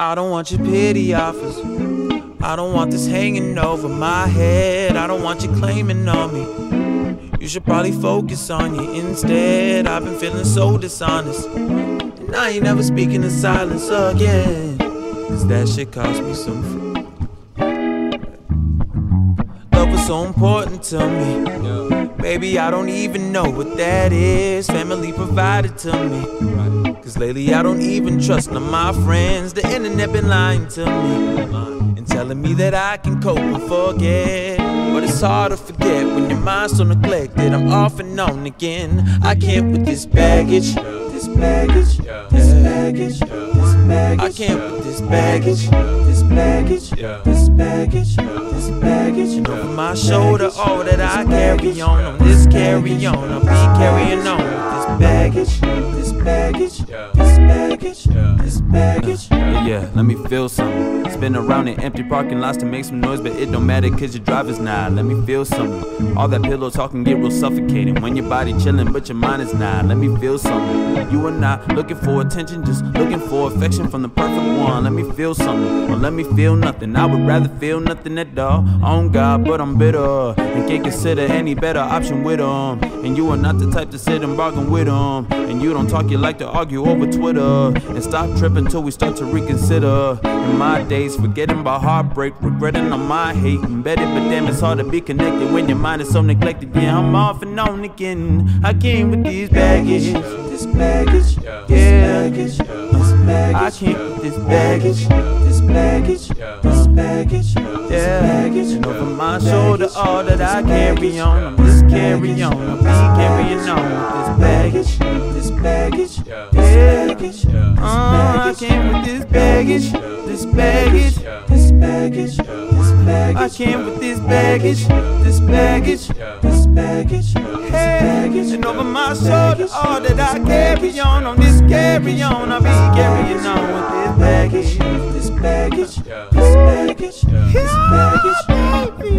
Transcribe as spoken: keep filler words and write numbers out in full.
I don't want your pity offers. I don't want this hanging over my head. I don't want you claiming on me. You should probably focus on you instead. I've been feeling so dishonest, and I ain't never speaking in silence again, 'cause that shit cost me some f- Love was so important to me. Baby, I don't even know what that is. Family provided to me. 'Cause lately I don't even trust none of my friends. The internet been lying to me and telling me that I can cope and forget, but it's hard to forget when your mind's so neglected. I'm off and on again. I can't with this baggage, this baggage, this baggage, this baggage. I can't with this baggage, this baggage, this baggage, this baggage. Over my shoulder, all that I carry on, on this carry on, I'll be carrying on. Baggage, this baggage, this baggage, this baggage. Uh, yeah, let me feel something. Spin around in empty parking lots to make some noise, but it don't matter 'cause your driver's not. Let me feel something. All that pillow talking get real suffocating when your body chilling but your mind is not. Let me feel something. You are not looking for attention, just looking for affection from the perfect one. Let me feel something, or let me feel nothing. I would rather feel nothing at all. On God, but I'm bitter and can't consider any better option with him. And you are not the type to sit and bargain with. And you don't talk, you like to argue over Twitter. And stop tripping till we start to reconsider. In my days, forgetting about heartbreak, regretting all my hate embedded, but damn, it's hard to be connected when your mind is so neglected. Yeah, I'm off and on again. I came with these baggage, this baggage, yeah. This baggage, I came with this baggage, this baggage, this baggage, yeah. And over my shoulder, all that I carry on, I'm just carry on, I'm carrying on. Baggage, this baggage, this baggage, yeah. Uh, I came with this baggage, this baggage, this baggage, this baggage. I came with this baggage, this baggage, this baggage, hey. And over my shoulder, all that I carry on, on this carry on, I'll be carrying on with this baggage, this baggage, this baggage, this baggage.